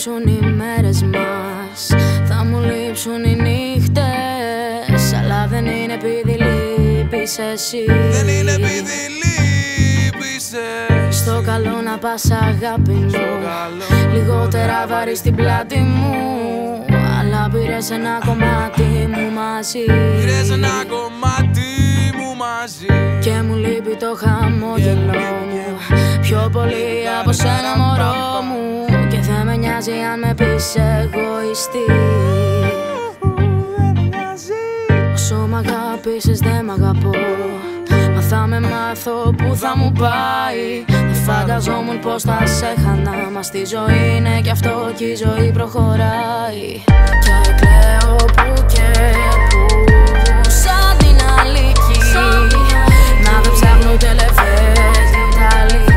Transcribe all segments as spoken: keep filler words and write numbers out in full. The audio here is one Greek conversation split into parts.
λείψουν οι μέρες μας, θα μου λείψουν οι νύχτες. Αλλά δεν είναι επειδή λείπεις εσύ, δεν είναι επειδή λείπεις. Στο καλό να πας αγάπη μου, λιγότερα βαρύ στην πλάτη μου. Αλλά πήρες ένα κομμάτι μου μαζί, πήρες ένα κομμάτι μου μαζί. Και μου λείπει το χαμόγελό μου, πιο πολύ από σένα μωρό μου. Δεν με νοιάζει αν με πεις εγωιστή, δεν με νοιάζει. Όσο μ' αγαπήσεις δεν μ' αγαπώ, μα θα με μάθω που θα μου πάει. Δεν φανταζόμουν πως θα σε χανά, μα στη ζωή είναι κι αυτό κι η ζωή προχωράει. Και κλαίω που και που, σαν την αλήκη, να δεν ψάχνω τελεφές την ταλή.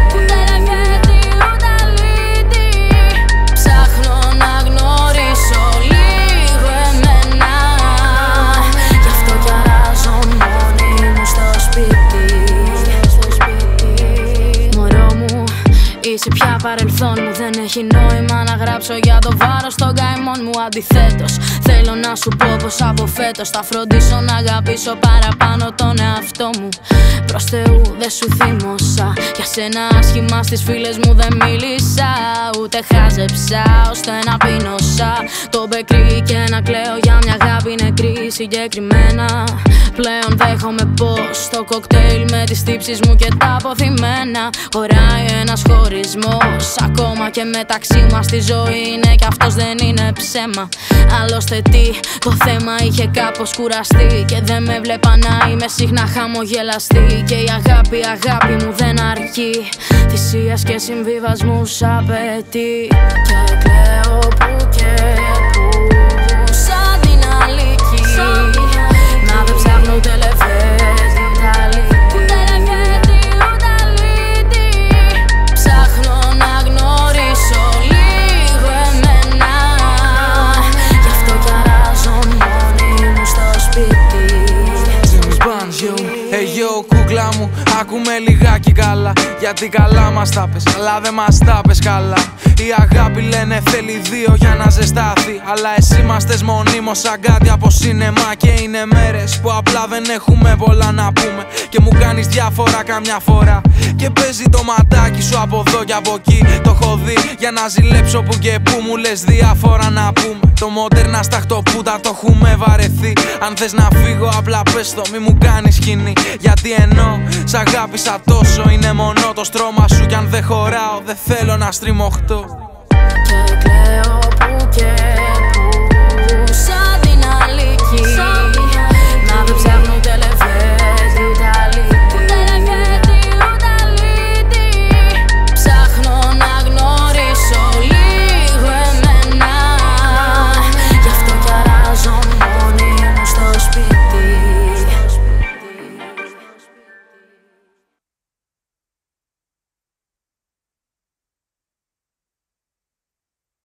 Είσαι πια παρελθόν μου, δεν έχει νόημα να γράψω για το βάρος των καημών μου. Αντιθέτως, θέλω να σου πω πως από φέτος θα φροντίσω να αγαπήσω παραπάνω τον εαυτό μου. Προς Θεού δεν σου θύμωσα, για σένα άσχημα στις φίλες μου δεν μίλησα, ούτε χάζεψα ώστε να πίνωσα το μπεκρί και να κλαίω για μια αγάπη νεκρή συγκεκριμένα. Πλέον δέχομαι πως το κοκτέιλ με τις τύψεις μου και τα αποθυμένα χωράει ένας χωρίς. Ακόμα και μεταξύ μας τη ζωή είναι κι αυτός δεν είναι ψέμα. Άλλωστε τι, το θέμα είχε κάπως κουραστεί και δεν με βλέπα να είμαι συχνά χαμογελαστή. Και η αγάπη, αγάπη μου δεν αρκεί, θυσίας και συμβιβασμούς απαιτεί. Και κλαίω που και που, σαν την αλήκη, να δεν ψάχνω τελεφές την ταλή. Ακούμε λιγάκι καλά, γιατί καλά μας τα πες, αλλά δεν μας τα πες καλά. Η αγάπη λένε θέλει δύο για να ζεστάθει, αλλά εσύ μας θες μονίμως σαν κάτι από σινεμά. Και είναι μέρες που απλά δεν έχουμε πολλά να πούμε και μου κάνεις διάφορα καμιά φορά. Και παίζει το ματάκι σου από εδώ και από εκεί, το έχω δει για να ζηλέψω που και που. Μου λες διάφορα να πούμε, το μοντέρνα στα χτωπούτα το έχουμε βαρεθεί. Αν θες να φύγω απλά πες το, μη μου κάνεις σκηνή, γιατί ενώ σ' αγάπησα τόσο είναι μονό το στρώμα σου. Κι αν δεν χωράω δεν θέλω να στριμωχτώ.